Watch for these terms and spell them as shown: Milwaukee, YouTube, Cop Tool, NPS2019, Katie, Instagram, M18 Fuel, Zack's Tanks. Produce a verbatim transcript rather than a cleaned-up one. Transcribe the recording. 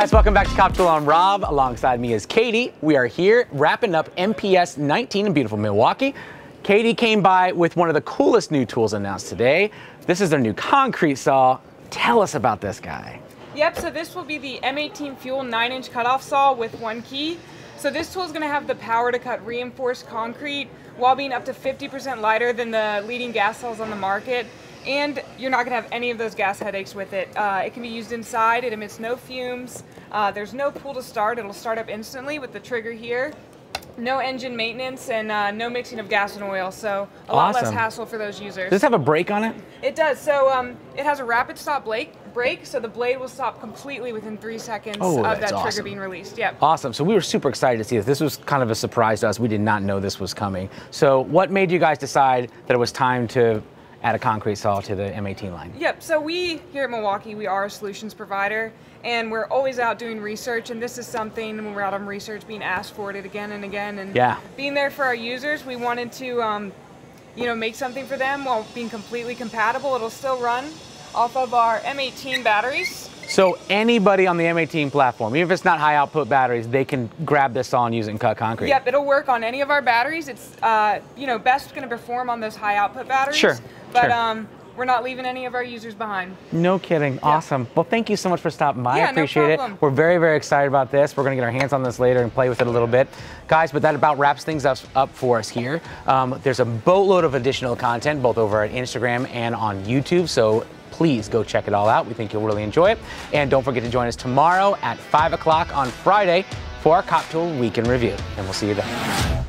guys, welcome back to Cop Tool. I'm Rob. Alongside me is Katie. We are here wrapping up M P S nineteen in beautiful Milwaukee. Katie came by with one of the coolest new tools announced today. This is their new concrete saw. Tell us about this guy. Yep, so this will be the M eighteen Fuel nine inch cutoff saw with one key. So this tool is going to have the power to cut reinforced concrete while being up to fifty percent lighter than the leading gas saws on the market. And you're not going to have any of those gas headaches with it. Uh, it can be used inside, it emits no fumes, uh, there's no pull to start, it'll start up instantly with the trigger here. No engine maintenance and uh, no mixing of gas and oil, so a lot awesome. Less hassle for those users. Does this have a brake on it? It does, so um, it has a rapid stop brake, brake, so the blade will stop completely within three seconds oh, of that trigger awesome. Being released. Yep. Awesome, so we were super excited to see this. This was kind of a surprise to us. We did not know this was coming. So what made you guys decide that it was time to add a concrete saw to the M eighteen line? Yep, so we here at Milwaukee, we are a solutions provider, and we're always out doing research, and this is something, when we're out on research, being asked for it again and again, and yeah. being there for our users, we wanted to um, you know, make something for them while being completely compatible. It'll still run off of our M eighteen batteries. So anybody on the M eighteen platform, even if it's not high output batteries, they can grab this saw and use it and cut concrete? Yep, it'll work on any of our batteries. It's uh, you know, best going to perform on those high output batteries. Sure. But sure. Um, we're not leaving any of our users behind. No kidding. Yeah. Awesome. Well, thank you so much for stopping by. Yeah, I appreciate no it. We're very, very excited about this. We're going to get our hands on this later and play with it a little bit. Guys, but that about wraps things up, up for us here. Um, there's a boatload of additional content, both over at Instagram and on YouTube. So please go check it all out. We think you'll really enjoy it. And don't forget to join us tomorrow at five o'clock on Friday for our Cop Tool Week in Review. And we'll see you then.